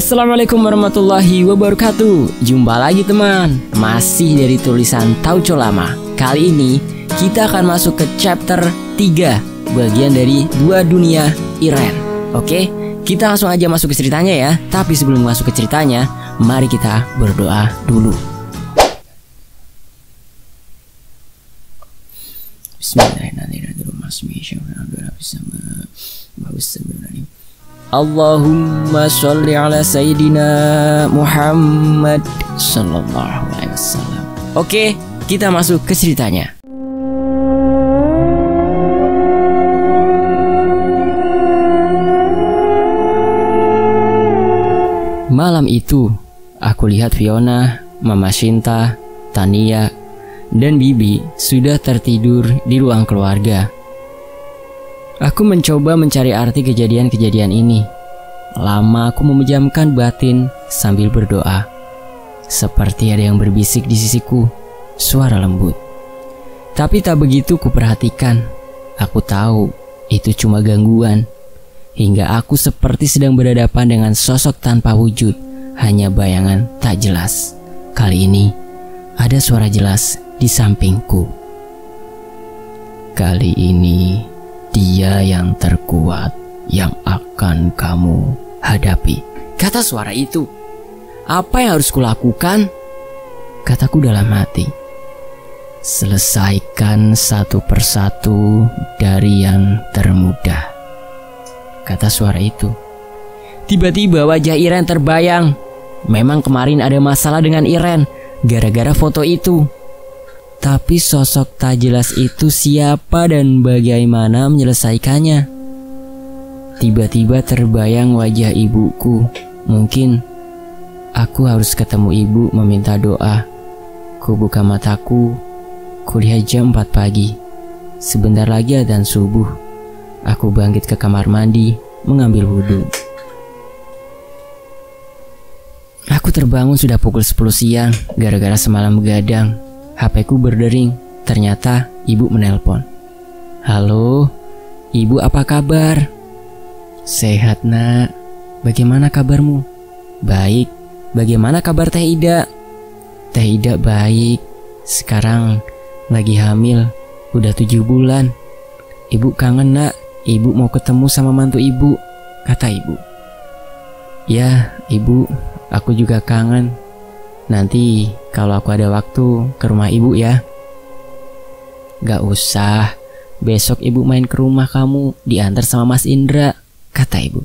Assalamualaikum warahmatullahi wabarakatuh. Jumpa lagi teman, masih dari tulisan Tauco Lama. Kali ini kita akan masuk ke chapter 3, bagian dari Dua Dunia Irene. Oke, kita langsung aja masuk ke ceritanya ya. Tapi sebelum masuk ke ceritanya, mari kita berdoa dulu. Bismillahirrahmanirrahim. Allahumma sholli ala Sayyidina Muhammad sallallahu alaihi wasallam. Oke, kita masuk ke ceritanya. Malam itu, aku lihat Fiona, Mama Shinta, Tania, dan Bibi sudah tertidur di ruang keluarga. Aku mencoba mencari arti kejadian-kejadian ini. Lama aku memejamkan batin sambil berdoa. Seperti ada yang berbisik di sisiku, suara lembut. Tapi tak begitu kuperhatikan. Aku tahu itu cuma gangguan. Hingga aku seperti sedang berhadapan dengan sosok tanpa wujud, hanya bayangan tak jelas. Kali ini ada suara jelas di sampingku. Kali ini dia yang terkuat yang akan kamu hadapi, kata suara itu. Apa yang harus kulakukan? Kataku dalam hati. Selesaikan satu persatu dari yang termudah, kata suara itu. Tiba-tiba wajah Irene terbayang. Memang kemarin ada masalah dengan Irene gara-gara foto itu. Tapi sosok tak jelas itu siapa dan bagaimana menyelesaikannya? Tiba-tiba terbayang wajah ibuku. Mungkin aku harus ketemu ibu meminta doa. Ku buka mataku. Kulihat jam 4 pagi. Sebentar lagi adzan subuh. Aku bangkit ke kamar mandi mengambil wudhu. Aku terbangun sudah pukul 10 siang gara-gara semalam begadang. HP-ku berdering, ternyata ibu menelpon. Halo, ibu apa kabar? Sehat nak, bagaimana kabarmu? Baik, bagaimana kabar Teh Ida? Teh Ida baik, sekarang lagi hamil, udah 7 bulan. Ibu kangen nak, ibu mau ketemu sama mantu ibu, kata ibu. Ya ibu, aku juga kangen. Nanti kalau aku ada waktu ke rumah ibu ya. Gak usah, besok ibu main ke rumah kamu, diantar sama Mas Indra, kata ibu.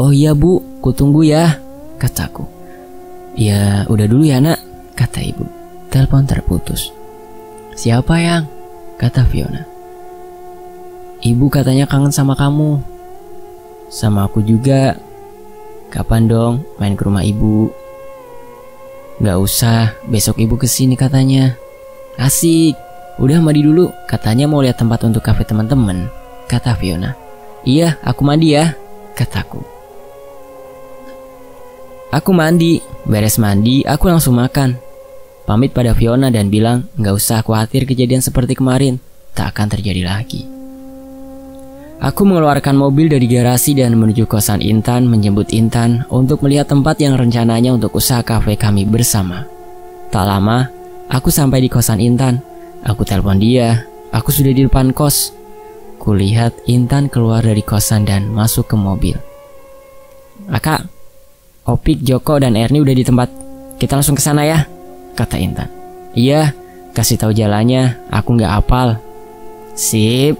Oh iya bu, kutunggu ya, kataku. Ya udah dulu ya nak, kata ibu. Telepon terputus. Siapa yang? Kata Fiona. Ibu katanya kangen sama kamu. Sama aku juga. Kapan dong main ke rumah ibu? Gak usah, besok ibu kesini katanya. Asik, udah mandi dulu, katanya mau lihat tempat untuk kafe teman-teman, kata Fiona. Iya, aku mandi ya, kataku. Aku mandi, beres mandi, aku langsung makan. Pamit pada Fiona dan bilang, gak usah khawatir kejadian seperti kemarin, tak akan terjadi lagi. Aku mengeluarkan mobil dari garasi dan menuju kosan Intan, menjemput Intan untuk melihat tempat yang rencananya untuk usaha kafe kami bersama. Tak lama, aku sampai di kosan Intan. Aku telepon dia. Aku sudah di depan kos. Kulihat Intan keluar dari kosan dan masuk ke mobil. Kak, Opik, Joko, dan Erni udah di tempat. Kita langsung ke sana ya, kata Intan. Iya, kasih tahu jalannya. Aku nggak hafal. Sip.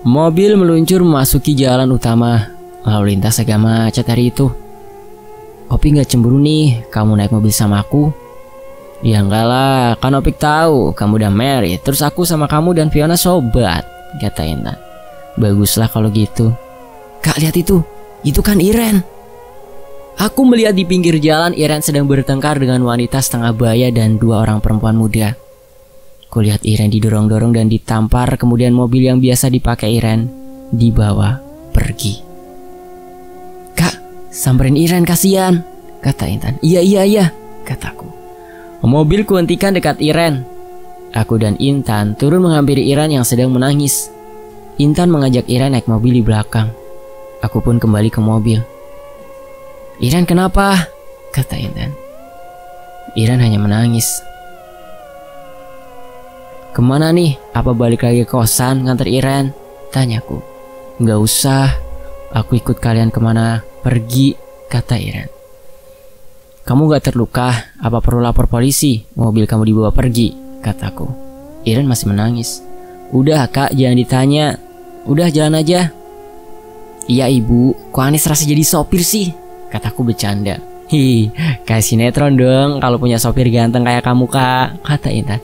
Mobil meluncur memasuki jalan utama. Lalu lintas agak macet hari itu. Opik gak cemburu nih kamu naik mobil sama aku? Ya enggak lah, kan Opik tahu kamu udah married. Terus aku sama kamu dan Fiona sobat, kata Intan. Baguslah kalau gitu. Kak lihat itu, kan Irene. Aku melihat di pinggir jalan Irene sedang bertengkar dengan wanita setengah baya dan 2 orang perempuan muda. Kulihat Irene didorong-dorong dan ditampar, kemudian mobil yang biasa dipakai Irene dibawa pergi. Kak, samperin Irene kasihan, kata Intan. Iya, kataku. Mobil kuhentikan dekat Irene. Aku dan Intan turun menghampiri Irene yang sedang menangis. Intan mengajak Irene naik mobil di belakang. Aku pun kembali ke mobil. "Iren, kenapa?" kata Intan. Iren hanya menangis. "Kemana nih? Apa balik lagi ke kosan nganter Iren?" tanyaku. "Nggak usah, aku ikut kalian kemana pergi," kata Iren. "Kamu gak terluka? Apa perlu lapor polisi? Mobil kamu dibawa pergi," kataku. Iren masih menangis. "Udah kak, jangan ditanya. Udah jalan aja." "Iya ibu, kok Anis rasa jadi sopir sih?" kataku bercanda. "Hi, kayak sinetron dong kalau punya sopir ganteng kayak kamu kak," kata Intan.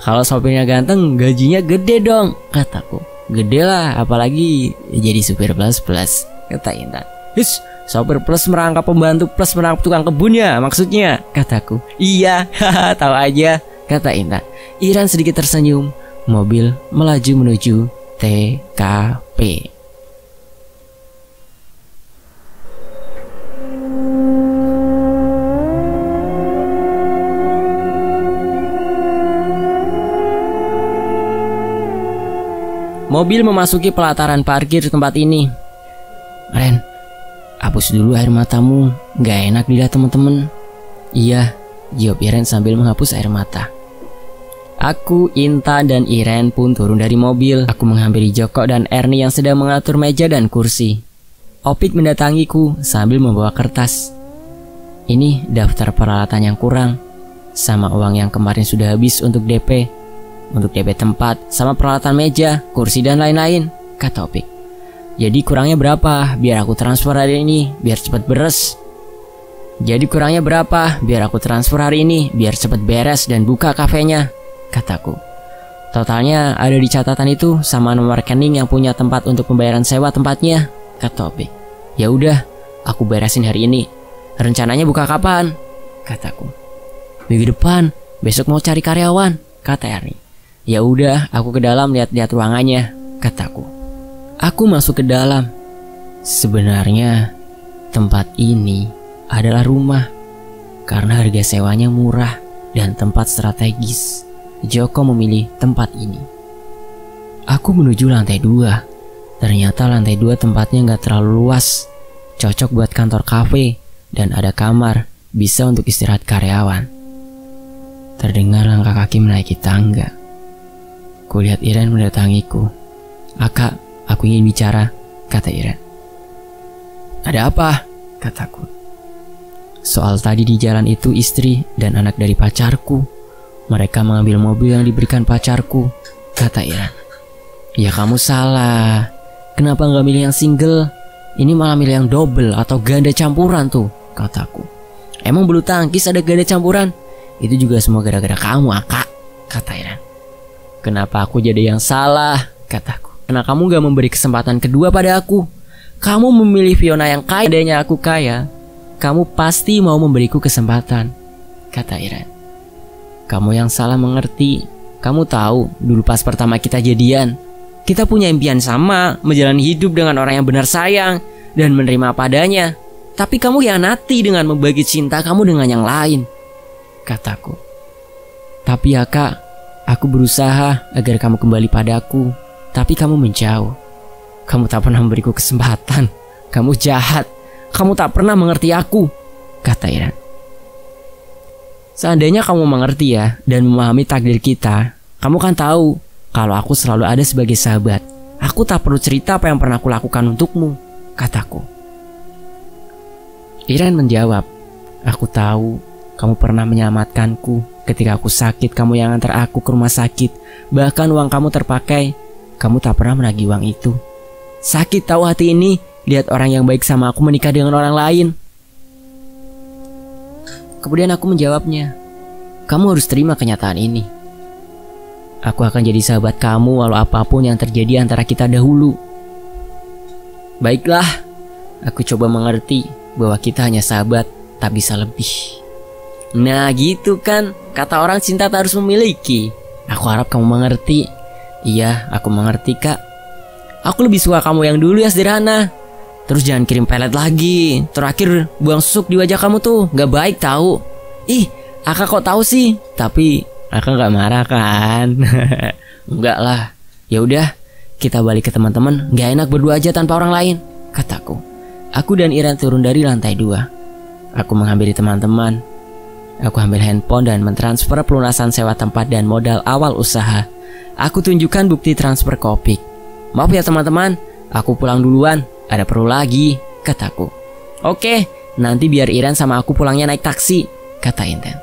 "Kalau sopirnya ganteng, gajinya gede dong," kataku. "Gede lah, apalagi jadi supir plus-plus," kata Intan. "Hiss, sopir plus merangkap pembantu plus merangkap tukang kebunnya maksudnya," kataku. "Iya, haha, tahu aja," kata Intan. Iren sedikit tersenyum. Mobil melaju menuju TKP. Mobil memasuki pelataran parkir tempat ini. "Ren, hapus dulu air matamu, gak enak dilihat temen-temen." "Iya," jawab Iren sambil menghapus air mata. Aku, Intan, dan Iren pun turun dari mobil. Aku menghampiri Joko dan Ernie yang sedang mengatur meja dan kursi. Opik mendatangiku sambil membawa kertas. "Ini daftar peralatan yang kurang, sama uang yang kemarin sudah habis untuk DP. Untuk DP tempat, sama peralatan meja, kursi dan lain-lain," kata Opik. "Jadi kurangnya berapa? Biar aku transfer hari ini, biar cepat beres." "Jadi kurangnya berapa? Biar aku transfer hari ini, biar cepat beres dan buka kafenya," kataku. "Totalnya ada di catatan itu sama nomor rekening yang punya tempat untuk pembayaran sewa tempatnya," kata Opik. "Ya udah, aku beresin hari ini. Rencananya buka kapan?" kataku. "Minggu depan, besok mau cari karyawan," kata Ernie. "Ya udah, aku ke dalam lihat-lihat ruangannya," kataku. Aku masuk ke dalam. Sebenarnya tempat ini adalah rumah karena harga sewanya murah dan tempat strategis. Joko memilih tempat ini. Aku menuju lantai 2. Ternyata lantai 2 tempatnya nggak terlalu luas, cocok buat kantor kafe dan ada kamar bisa untuk istirahat karyawan. Terdengar langkah kaki menaiki tangga. Kulihat Iren mendatangiku. "Kak, aku ingin bicara," kata Iren. "Ada apa?" kataku. "Soal tadi di jalan itu istri dan anak dari pacarku. Mereka mengambil mobil yang diberikan pacarku," kata Iren. "Ya kamu salah. Kenapa nggak milih yang single? Ini malah milih yang double atau ganda campuran tuh," kataku. "Emang bulu tangkis ada ganda campuran? Itu juga semua gara-gara kamu, Kak," kata Iren. "Kenapa aku jadi yang salah?" kataku. "Karena kamu gak memberi kesempatan kedua pada aku. Kamu memilih Fiona yang kaya, adanya aku kaya. Kamu pasti mau memberiku kesempatan," kata Iren. "Kamu yang salah mengerti. Kamu tahu dulu pas pertama kita jadian, kita punya impian sama, menjalani hidup dengan orang yang benar sayang dan menerima padanya. Tapi kamu hianati dengan membagi cinta kamu dengan yang lain," kataku. "Tapi ya kak, aku berusaha agar kamu kembali padaku, tapi kamu menjauh. Kamu tak pernah memberiku kesempatan. Kamu jahat. Kamu tak pernah mengerti aku," kata Iren. "Seandainya kamu mengerti ya dan memahami takdir kita, kamu kan tahu kalau aku selalu ada sebagai sahabat. Aku tak perlu cerita apa yang pernah aku lakukan untukmu," kataku. Iren menjawab, "Aku tahu kamu pernah menyelamatkanku. Ketika aku sakit, kamu yang antar aku ke rumah sakit. Bahkan uang kamu terpakai. Kamu tak pernah menagih uang itu. Sakit tahu hati ini, lihat orang yang baik sama aku menikah dengan orang lain." Kemudian aku menjawabnya, "Kamu harus terima kenyataan ini. Aku akan jadi sahabat kamu walau apapun yang terjadi antara kita dahulu." "Baiklah," aku coba mengerti bahwa kita hanya sahabat, tak bisa lebih. "Nah gitu kan, kata orang cinta tak harus memiliki. Aku harap kamu mengerti." "Iya, aku mengerti kak. Aku lebih suka kamu yang dulu yang sederhana. Terus jangan kirim pelet lagi. Terakhir buang susuk di wajah kamu tuh gak baik tahu." "Ih, Aka kok tahu sih?" "Tapi Aka gak marah kan?" "Enggak lah. Ya udah, kita balik ke teman-teman. Gak enak berdua aja tanpa orang lain," kataku. Aku dan Iren turun dari lantai 2. Aku menghampiri teman-teman. Aku ambil handphone dan mentransfer pelunasan sewa tempat dan modal awal usaha. Aku tunjukkan bukti transfer Kopik. "Maaf ya teman-teman, aku pulang duluan. Ada perlu lagi," kataku. "Oke, nanti biar Iren sama aku pulangnya naik taksi," kata Inten.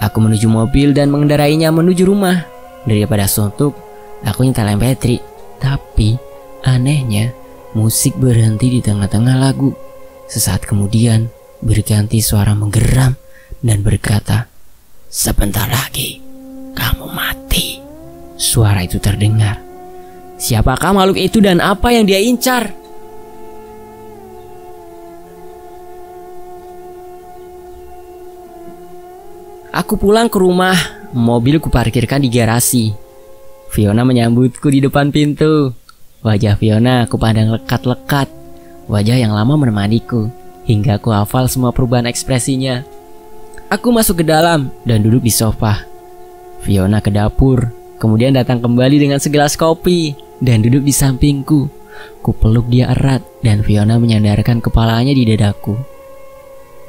Aku menuju mobil dan mengendarainya menuju rumah. Daripada suntuk, aku nyetel MP3. Tapi anehnya, musik berhenti di tengah-tengah lagu. Sesaat kemudian berganti suara menggeram dan berkata, "Sebentar lagi kamu mati." Suara itu terdengar. Siapakah makhluk itu dan apa yang dia incar? Aku pulang ke rumah. Mobil kuparkirkan di garasi. Fiona menyambutku di depan pintu. Wajah Fiona aku pandang lekat-lekat. Wajah yang lama menemaniku hingga aku hafal semua perubahan ekspresinya. Aku masuk ke dalam dan duduk di sofa. Fiona ke dapur, kemudian datang kembali dengan segelas kopi dan duduk di sampingku. Kupeluk dia erat dan Fiona menyandarkan kepalanya di dadaku.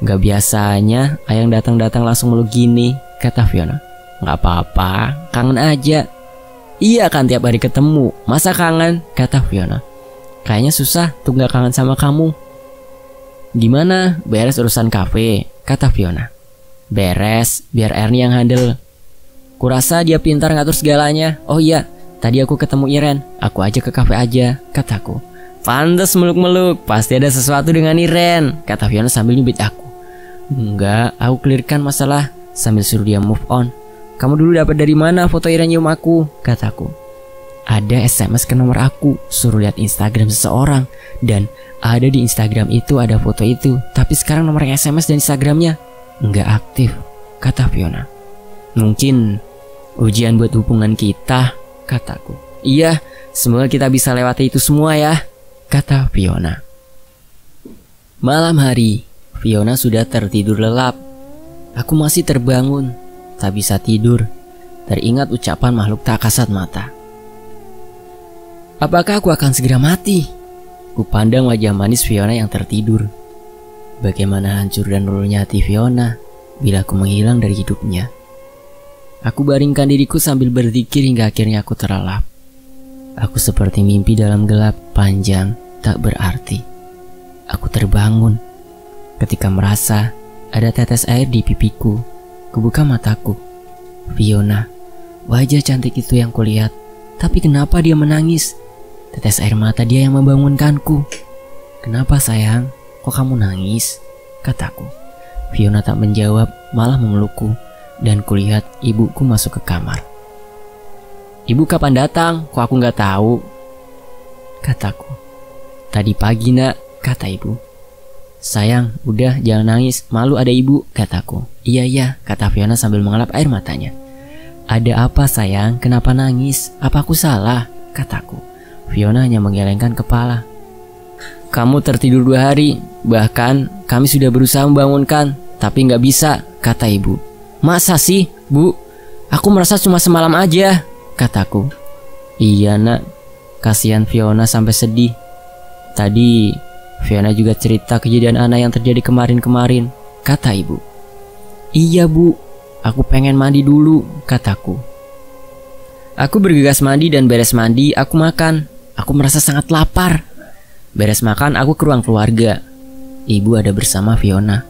"Gak biasanya Ayang datang-datang langsung meluk gini," kata Fiona. "Gak apa-apa, kangen aja." "Iya kan tiap hari ketemu, masa kangen?" kata Fiona. "Kayaknya susah tuh gak kangen sama kamu." "Gimana, beres urusan kafe?" kata Fiona. "Beres, biar Ernie yang handle. Kurasa dia pintar ngatur segalanya." "Oh iya, tadi aku ketemu Iren. Aku aja ke kafe aja," kataku. "Pantes meluk-meluk, pasti ada sesuatu dengan Iren," kata Fiona sambil nyubit aku. "Enggak, aku clearkan masalah," sambil suruh dia move on. "Kamu dulu dapat dari mana foto Iren nyium aku?" kataku. "Ada SMS ke nomor aku, suruh lihat Instagram seseorang, dan ada di Instagram itu ada foto itu, tapi sekarang nomornya SMS dan Instagramnya nggak aktif," kata Fiona. "Mungkin ujian buat hubungan kita," kataku. "Iya, semoga kita bisa lewati itu semua ya," kata Fiona. Malam hari, Fiona sudah tertidur lelap. Aku masih terbangun, tak bisa tidur, teringat ucapan makhluk tak kasat mata. Apakah aku akan segera mati? Kupandang wajah manis Fiona yang tertidur. Bagaimana hancur dan luluhnya hati Fiona bila aku menghilang dari hidupnya. Aku baringkan diriku sambil berzikir hingga akhirnya aku terlelap. Aku seperti mimpi dalam gelap panjang tak berarti. Aku terbangun ketika merasa ada tetes air di pipiku. Kubuka mataku. Fiona, wajah cantik itu yang kulihat. Tapi kenapa dia menangis? Tetes air mata dia yang membangunkanku. "Kenapa sayang? Kok kamu nangis?" kataku. Fiona tak menjawab, malah memelukku. Dan kulihat ibuku masuk ke kamar. "Ibu kapan datang? Kok aku nggak tahu?" kataku. "Tadi pagi nak," kata ibu. "Sayang, udah jangan nangis, malu ada ibu," kataku. Iya, kata Fiona sambil mengelap air matanya. "Ada apa sayang? Kenapa nangis? Apa aku salah?" kataku. Fiona hanya menggelengkan kepala. "Kamu tertidur 2 hari, bahkan kami sudah berusaha membangunkan, tapi nggak bisa," kata ibu. "Masa sih, Bu? Aku merasa cuma semalam aja," kataku. "Iya nak, kasihan Fiona sampai sedih. Tadi Fiona juga cerita kejadian Ana yang terjadi kemarin-kemarin," kata ibu. "Iya Bu, aku pengen mandi dulu," kataku. Aku bergegas mandi dan beres mandi, aku makan. Aku merasa sangat lapar. Beres makan, aku ke ruang keluarga. Ibu ada bersama Fiona.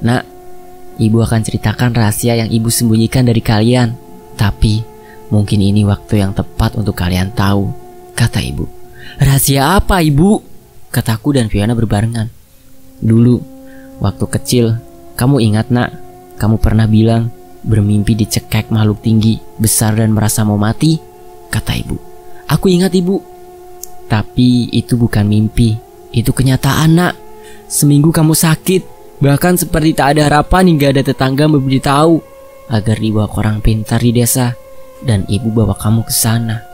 "Nak, ibu akan ceritakan rahasia yang ibu sembunyikan dari kalian. Tapi mungkin ini waktu yang tepat untuk kalian tahu," kata ibu. "Rahasia apa ibu?" kataku dan Fiona berbarengan. "Dulu, waktu kecil, kamu ingat nak, kamu pernah bilang bermimpi dicekek makhluk tinggi, besar dan merasa mau mati," kata ibu. "Aku ingat ibu. Tapi itu bukan mimpi, itu kenyataan nak. Seminggu kamu sakit, bahkan seperti tak ada harapan hingga ada tetangga memberitahu agar dibawa ke orang pintar di desa dan ibu bawa kamu ke sana.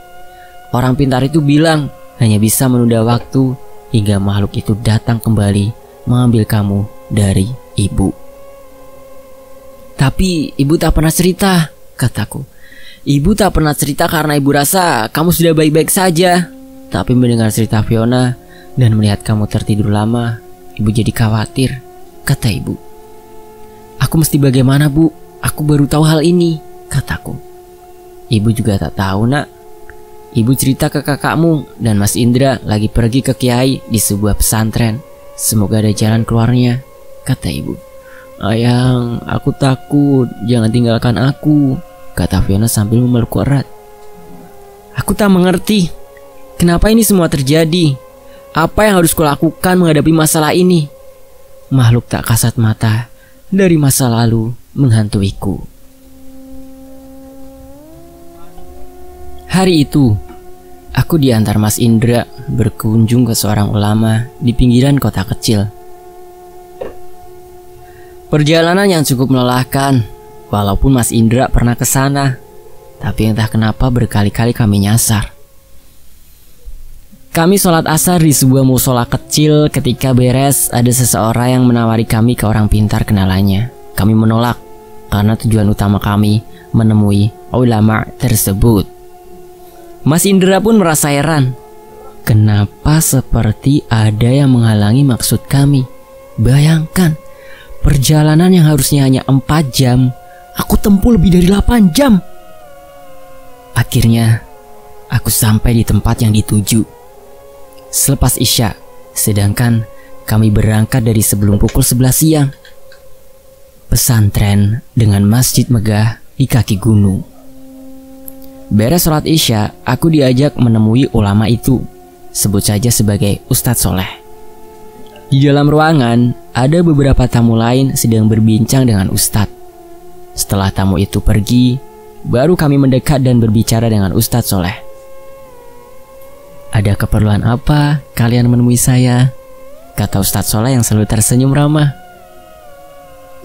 Orang pintar itu bilang hanya bisa menunda waktu hingga makhluk itu datang kembali mengambil kamu dari ibu. Tapi ibu tak pernah cerita," kataku. "Ibu tak pernah cerita karena ibu rasa kamu sudah baik-baik saja. Tapi mendengar cerita Fiona dan melihat kamu tertidur lama, ibu jadi khawatir. kata ibu. Aku mesti bagaimana, Bu? Aku baru tahu hal ini, kataku. Ibu juga tak tahu, Nak. Ibu cerita ke kakakmu dan Mas Indra lagi pergi ke kiai di sebuah pesantren. Semoga ada jalan keluarnya, kata ibu. Ayang, aku takut, jangan tinggalkan aku, kata Fiona sambil memelukku erat. Aku tak mengerti kenapa ini semua terjadi. Apa yang harus kulakukan menghadapi masalah ini? Makhluk tak kasat mata dari masa lalu menghantuiku. Hari itu, aku diantar Mas Indra berkunjung ke seorang ulama di pinggiran kota kecil. Perjalanan yang cukup melelahkan, walaupun Mas Indra pernah ke sana, tapi entah kenapa berkali-kali kami nyasar. Kami sholat asar di sebuah musola kecil. Ketika beres, ada seseorang yang menawari kami ke orang pintar kenalannya. Kami menolak karena tujuan utama kami menemui ulama tersebut. Mas Indra pun merasa heran. Kenapa seperti ada yang menghalangi maksud kami? Bayangkan, perjalanan yang harusnya hanya 4 jam, aku tempuh lebih dari 8 jam. Akhirnya, aku sampai di tempat yang dituju selepas Isya, sedangkan kami berangkat dari sebelum pukul 11 siang. Pesantren dengan masjid megah di kaki gunung. Beres sholat Isya, aku diajak menemui ulama itu. Sebut saja sebagai Ustadz Soleh. Di dalam ruangan, ada beberapa tamu lain sedang berbincang dengan Ustadz. Setelah tamu itu pergi, baru kami mendekat dan berbicara dengan Ustadz Soleh. Ada keperluan apa kalian menemui saya? Kata Ustadz Soleh yang selalu tersenyum ramah.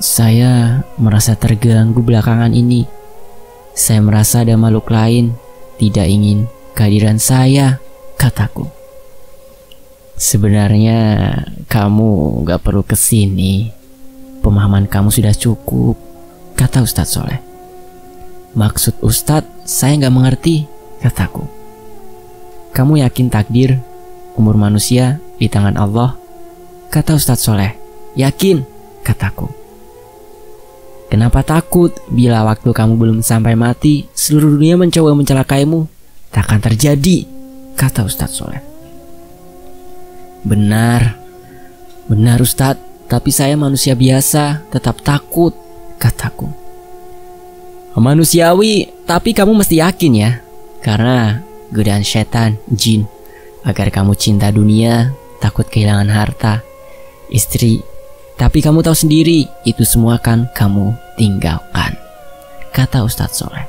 Saya merasa terganggu belakangan ini. Saya merasa ada makhluk lain tidak ingin kehadiran saya, kataku. Sebenarnya kamu gak perlu kesini. Pemahaman kamu sudah cukup, kata Ustadz Soleh. Maksud Ustadz saya gak mengerti, kataku. Kamu yakin takdir umur manusia di tangan Allah? Kata Ustadz Soleh. Yakin, kataku. Kenapa takut bila waktu kamu belum sampai mati seluruh dunia mencoba mencelakaimu? Takkan terjadi, kata Ustadz Soleh. Benar Ustadz, tapi saya manusia biasa tetap takut, kataku. Manusiawi, tapi kamu mesti yakin ya, karena godaan setan, jin, agar kamu cinta dunia, takut kehilangan harta, istri. Tapi kamu tahu sendiri, itu semua kan kamu tinggalkan, kata Ustadz Soleh.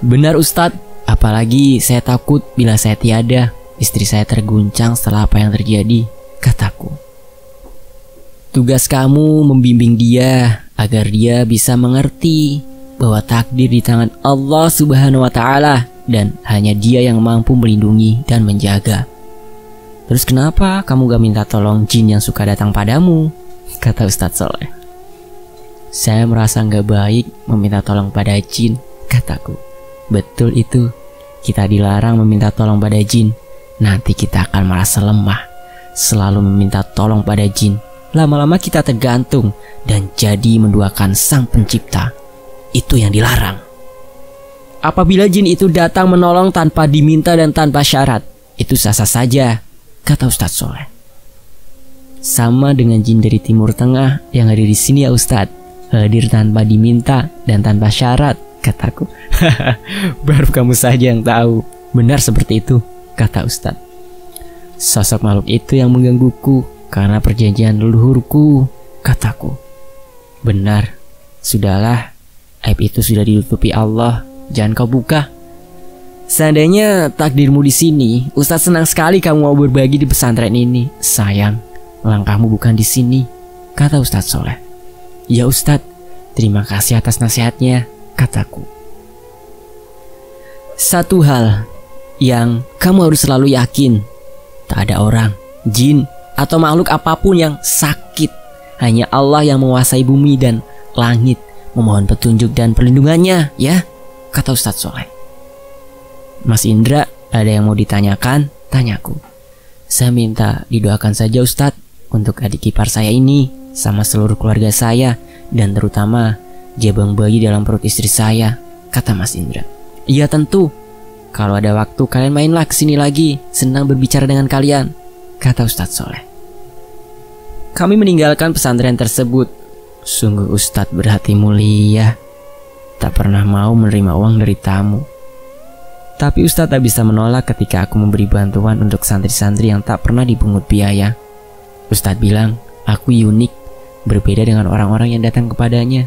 Benar Ustadz, apalagi saya takut bila saya tiada. Istri saya terguncang setelah apa yang terjadi, kataku. Tugas kamu membimbing dia agar dia bisa mengerti bahwa takdir di tangan Allah Subhanahu wa Ta'ala, dan hanya dia yang mampu melindungi dan menjaga. Terus kenapa kamu gak minta tolong jin yang suka datang padamu? Kata Ustadz Soleh. Saya merasa gak baik meminta tolong pada jin, kataku. Betul itu, kita dilarang meminta tolong pada jin. Nanti kita akan merasa lemah. Selalu meminta tolong pada jin, lama-lama kita tergantung dan jadi menduakan sang pencipta. Itu yang dilarang. Apabila jin itu datang menolong tanpa diminta dan tanpa syarat, itu sah-sah saja, kata Ustadz Soleh. Sama dengan jin dari Timur Tengah yang hadir di sini ya Ustadz, hadir tanpa diminta dan tanpa syarat, kataku. Baru kamu saja yang tahu. Benar seperti itu, kata Ustadz. Sosok makhluk itu yang menggangguku karena perjanjian leluhurku, kataku. Benar, sudahlah, aib itu sudah ditutupi Allah. Jangan kau buka. Seandainya takdirmu di sini, Ustadz senang sekali kamu mau berbagi di pesantren ini. Sayang, langkahmu bukan di sini, kata Ustadz Soleh. Ya Ustadz, terima kasih atas nasihatnya, kataku. Satu hal yang kamu harus selalu yakin, tak ada orang, jin, atau makhluk apapun yang sakit. Hanya Allah yang menguasai bumi dan langit. Memohon petunjuk dan perlindungannya ya, kata Ustadz Soleh. Mas Indra, ada yang mau ditanyakan? Tanyaku. Saya minta didoakan saja Ustadz untuk adik ipar saya ini, sama seluruh keluarga saya, dan terutama jabang bayi dalam perut istri saya," kata Mas Indra. "Iya tentu, kalau ada waktu kalian mainlah kesini lagi, senang berbicara dengan kalian," kata Ustadz Soleh. Kami meninggalkan pesantren tersebut. Sungguh Ustadz berhati mulia, tak pernah mau menerima uang dari tamu. Tapi Ustadz tak bisa menolak ketika aku memberi bantuan untuk santri-santri yang tak pernah dipungut biaya. Ustadz bilang aku unik, berbeda dengan orang-orang yang datang kepadanya.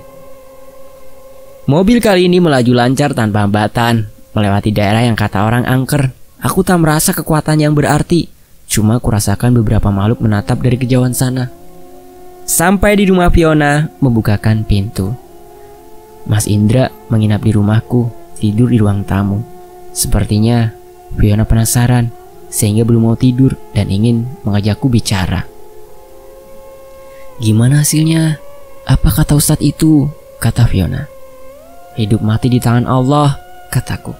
Mobil kali ini melaju lancar tanpa hambatan, melewati daerah yang kata orang angker. Aku tak merasa kekuatan yang berarti, cuma kurasakan beberapa makhluk menatap dari kejauhan sana. Sampai di rumah Fiona, membukakan pintu. Mas Indra menginap di rumahku, tidur di ruang tamu. Sepertinya Fiona penasaran, sehingga belum mau tidur dan ingin mengajakku bicara. "Gimana hasilnya? Apa kata Ustadz itu?" kata Fiona. "Hidup mati di tangan Allah," kataku.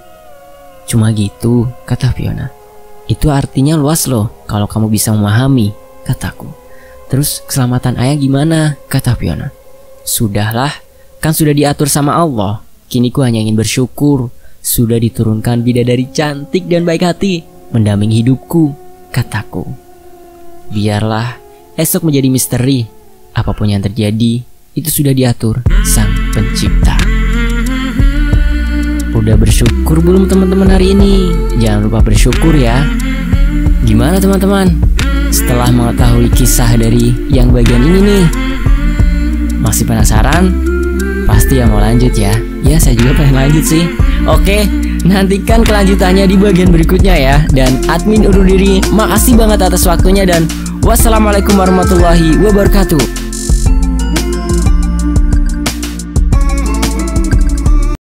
"Cuma gitu," kata Fiona. "Itu artinya luas loh, kalau kamu bisa memahami," kataku. "Terus keselamatan ayah gimana?" kata Fiona. "Sudahlah, kan sudah diatur sama Allah. Kini ku hanya ingin bersyukur, sudah diturunkan bidadari cantik dan baik hati, mendampingi hidupku," kataku. "Biarlah, esok menjadi misteri. Apapun yang terjadi, itu sudah diatur Sang Pencipta." Udah bersyukur belum teman-teman hari ini? Jangan lupa bersyukur ya. Gimana teman-teman, setelah mengetahui kisah dari yang bagian ini nih, masih penasaran? Pasti ya mau lanjut ya. Ya saya juga pengen lanjut sih. Oke, nantikan kelanjutannya di bagian berikutnya ya. Dan admin undur diri. Makasih banget atas waktunya dan wassalamualaikum warahmatullahi wabarakatuh.